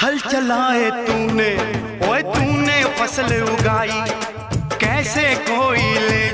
हल चलाए तूने, ओए तूने फसल उगाई, कैसे कोई ले